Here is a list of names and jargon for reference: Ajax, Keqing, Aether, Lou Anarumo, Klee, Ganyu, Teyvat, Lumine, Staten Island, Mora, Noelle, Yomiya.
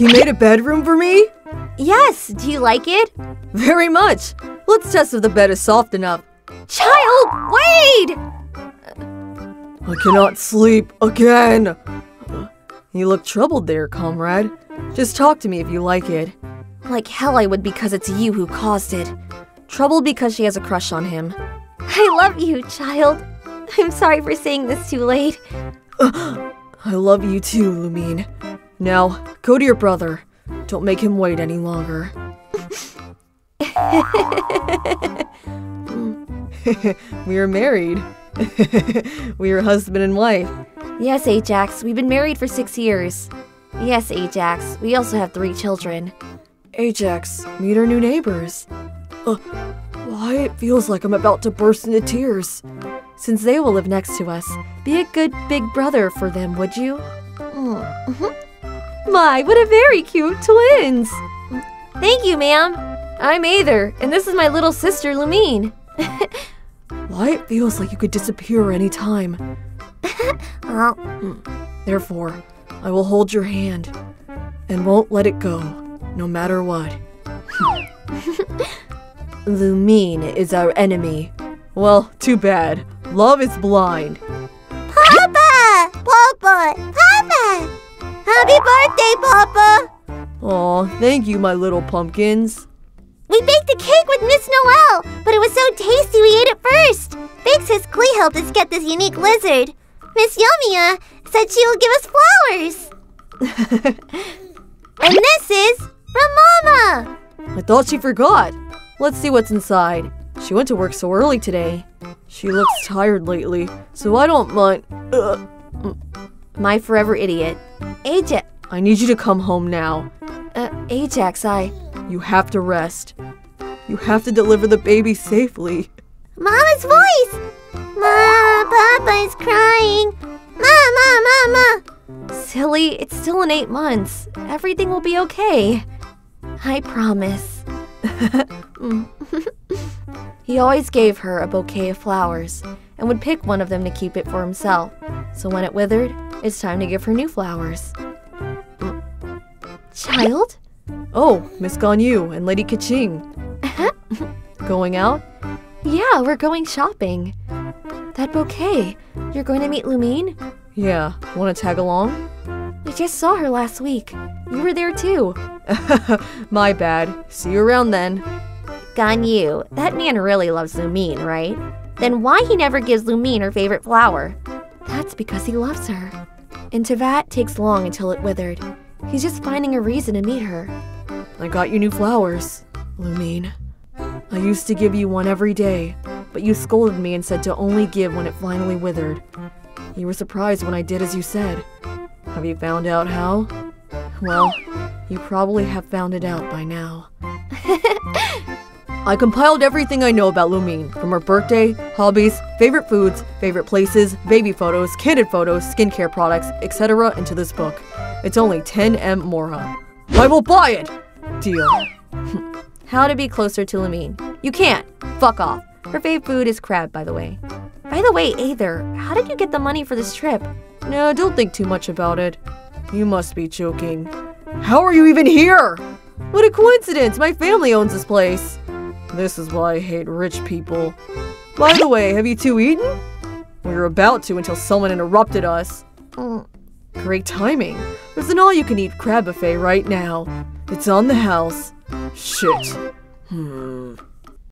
You made a bedroom for me? Yes, do you like it? Very much. Let's test if the bed is soft enough. Child, wait! I cannot sleep again. You look troubled there, comrade. Just talk to me if you like it. Like hell I would, because it's you who caused it. Troubled because she has a crush on him. I love you, child. I'm sorry for saying this too late. I love you too, Lumine. Now, go to your brother. Don't make him wait any longer. We are married. We are husband and wife. Yes, Ajax. We've been married for 6 years. Yes, Ajax. We also have 3 children. Ajax, meet our new neighbors. Why, it feels like I'm about to burst into tears. Since they will live next to us, be a good big brother for them, would you? My, what a very cute twins! Thank you, ma'am. I'm Aether, and this is my little sister, Lumine. Why, it feels like you could disappear any time. Therefore, I will hold your hand and won't let it go, no matter what. Lumine is our enemy. Well, too bad. Love is blind. Papa! Papa! Papa! Happy birthday, Papa! Aw, thank you, my little pumpkins. We baked a cake with Miss Noelle, but it was so tasty we ate it first. Big Sis Klee helped us get this unique lizard. Miss Yomiya said she will give us flowers. And this is from Mama! I thought she forgot. Let's see what's inside. She went to work so early today. She looks tired lately, so I don't mind. My forever idiot. Ajax, I need you to come home now. Ajax, You have to rest. You have to deliver the baby safely. Mama's voice! Ma, Papa's crying. Ma, ma, ma, ma. Silly, it's still in 8 months. Everything will be okay. I promise. He always gave her a bouquet of flowers and would pick one of them to keep it for himself. So when it withered, it's time to give her new flowers. Child? Oh, Miss Ganyu and Lady Keqing. Going out? Yeah, we're going shopping. That bouquet. You're going to meet Lumine? Yeah, want to tag along? I just saw her last week. You were there too. My bad. See you around then. Ganyu, that man really loves Lumine, right? Then why he never gives Lumine her favorite flower? That's because he loves her. And Teyvat takes long until it withered. He's just finding a reason to meet her. I got you new flowers, Lumine. I used to give you one every day, but you scolded me and said to only give when it finally withered. You were surprised when I did as you said. Have you found out how? Well, you probably have found it out by now. I compiled everything I know about Lumine, from her birthday, hobbies, favorite foods, favorite places, baby photos, candid photos, skincare products, etc. into this book. It's only 10M Mora. I will buy it! Deal. How to be closer to Lumine. You can't. Fuck off. Her fave food is crab, by the way. By the way, Aether, how did you get the money for this trip? No, don't think too much about it. You must be joking. How are you even here? What a coincidence! My family owns this place. This is why I hate rich people. By the way, have you two eaten? We were about to until someone interrupted us. Great timing. There's an all-you-can-eat crab buffet right now. It's on the house. Shit.